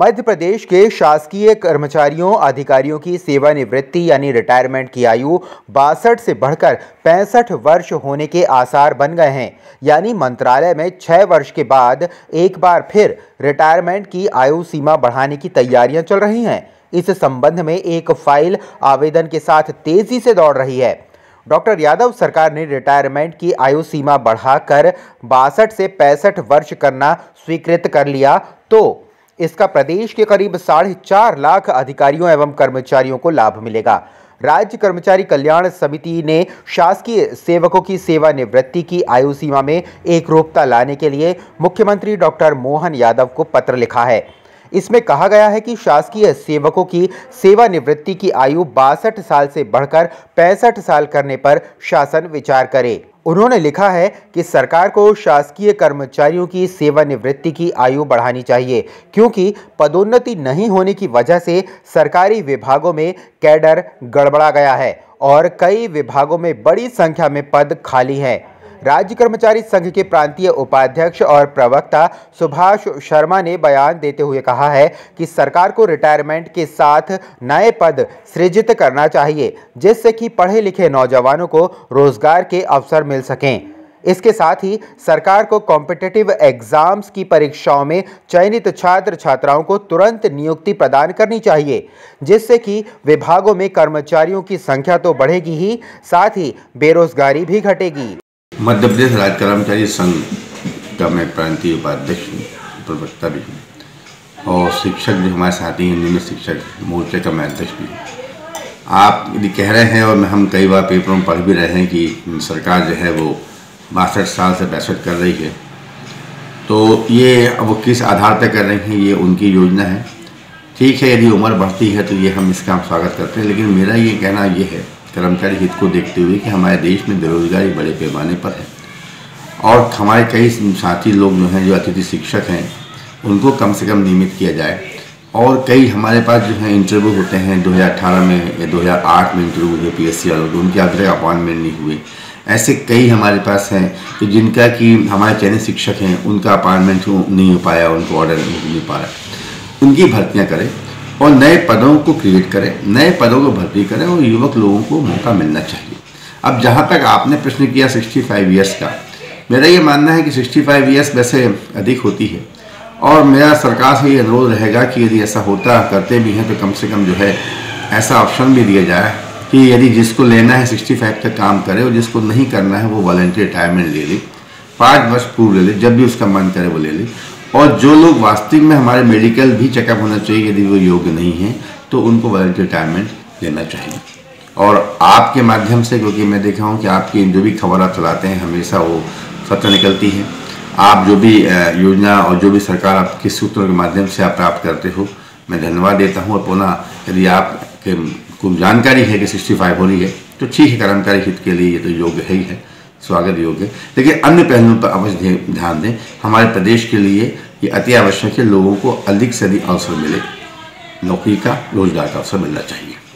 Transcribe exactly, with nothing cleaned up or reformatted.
मध्य प्रदेश के शासकीय कर्मचारियों अधिकारियों की सेवानिवृत्ति यानी रिटायरमेंट की आयु बासठ से बढ़कर पैंसठ वर्ष होने के आसार बन गए हैं। यानी मंत्रालय में छः वर्ष के बाद एक बार फिर रिटायरमेंट की आयु सीमा बढ़ाने की तैयारियां चल रही हैं। इस संबंध में एक फाइल आवेदन के साथ तेजी से दौड़ रही है। डॉक्टर यादव सरकार ने रिटायरमेंट की आयु सीमा बढ़ाकर बासठ से पैंसठ वर्ष करना स्वीकृत कर लिया, तो इसका प्रदेश के करीब साढ़े चार लाख अधिकारियों एवं कर्मचारियों को लाभ मिलेगा। राज्य कर्मचारी कल्याण समिति ने शासकीय सेवकों की सेवानिवृत्ति की आयु सीमा में एकरूपता लाने के लिए मुख्यमंत्री डॉक्टर मोहन यादव को पत्र लिखा है। इसमें कहा गया है कि शासकीय सेवकों की सेवानिवृत्ति की आयु बासठ साल से बढ़कर पैंसठ साल करने पर शासन विचार करे। उन्होंने लिखा है कि सरकार को शासकीय कर्मचारियों की सेवानिवृत्ति की आयु बढ़ानी चाहिए, क्योंकि पदोन्नति नहीं होने की वजह से सरकारी विभागों में कैडर गड़बड़ा गया है और कई विभागों में बड़ी संख्या में पद खाली हैं। राज्य कर्मचारी संघ के प्रांतीय उपाध्यक्ष और प्रवक्ता सुभाष शर्मा ने बयान देते हुए कहा है कि सरकार को रिटायरमेंट के साथ नए पद सृजित करना चाहिए, जिससे कि पढ़े लिखे नौजवानों को रोजगार के अवसर मिल सकें। इसके साथ ही सरकार को कॉम्पिटिटिव एग्जाम्स की परीक्षाओं में चयनित छात्र छात्राओं को तुरंत नियुक्ति प्रदान करनी चाहिए, जिससे कि विभागों में कर्मचारियों की संख्या तो बढ़ेगी ही, साथ ही बेरोजगारी भी घटेगी। मध्य प्रदेश राज्य कर्मचारी संघ का मैं प्रांतीय उपाध्यक्ष हूँ, प्रवक्ता भी हूँ और शिक्षक भी हमारे साथी हैं, निम्न शिक्षक मोर्चे का मैं अध्यक्ष भी हूँ। आप यदि कह रहे हैं और हम कई बार पेपरों में पढ़ भी रहे हैं कि सरकार जो है वो बासठ साल से पैंसठ कर रही है, तो ये वो किस आधार पर कर रही हैं, ये उनकी योजना है। ठीक है, यदि उम्र बढ़ती है तो ये हम इसका स्वागत करते हैं, लेकिन मेरा ये कहना ये है कर्मचारी हित को देखते हुए कि हमारे देश में बेरोजगारी बड़े पैमाने पर है और हमारे कई साथी लोग जो हैं जो अतिथि शिक्षक हैं उनको कम से कम नियमित किया जाए। और कई हमारे पास जो हैं इंटरव्यू होते हैं दो हज़ार अठारह में या दो हज़ार आठ में इंटरव्यू हुए पी एस सी वालों को, उनके अभी तक अपॉइंटमेंट नहीं हुए। ऐसे कई हमारे पास हैं कि जिनका कि हमारे चयनित शिक्षक हैं उनका अपॉइंटमेंट नहीं हो पाया, उनको ऑर्डर नहीं मिल पा रहा। उनकी भर्तियाँ करें और नए पदों को क्रिएट करें, नए पदों को भर्ती करें और युवक लोगों को मौका मिलना चाहिए। अब जहाँ तक आपने प्रश्न किया पैंसठ ईयर्स का, मेरा ये मानना है कि पैंसठ ईयर्स वैसे अधिक होती है और मेरा सरकार से ये अनुरोध रहेगा कि यदि ऐसा होता करते भी हैं तो कम से कम जो है ऐसा ऑप्शन भी दिया जाए कि यदि जिसको लेना है पैंसठ तक काम करे और जिसको नहीं करना है वो वॉलंटियर रिटायरमेंट ले ले, पाँच वर्ष पूर्व ले ले, जब भी उसका मन करे वो ले ले। और जो लोग वास्तविक में हमारे मेडिकल भी चेकअप होना चाहिए, यदि वो योग्य नहीं है तो उनको वॉलंटियर रिटायरमेंट लेना चाहिए। और आपके माध्यम से, क्योंकि मैं देखा हूँ कि आपकी जो भी खबर आप चलाते हैं हमेशा वो सत्य निकलती है, आप जो भी योजना और जो भी सरकार आपके सूत्रों के माध्यम से आप प्राप्त करते हो, मैं धन्यवाद देता हूँ। और पुनः यदि आपके को जानकारी है कि सिक्सटी फाइव हो रही है तो ठीक है, कर्मचारी हित के लिए ये तो योग्य है ही है, स्वागत योग्य है, लेकिन अन्य पहलुओं पर अवश्य ध्यान दें। हमारे प्रदेश के लिए ये अति आवश्यक है, लोगों को अधिक से अधिक अवसर मिले, नौकरी का रोजगार का अवसर मिलना चाहिए।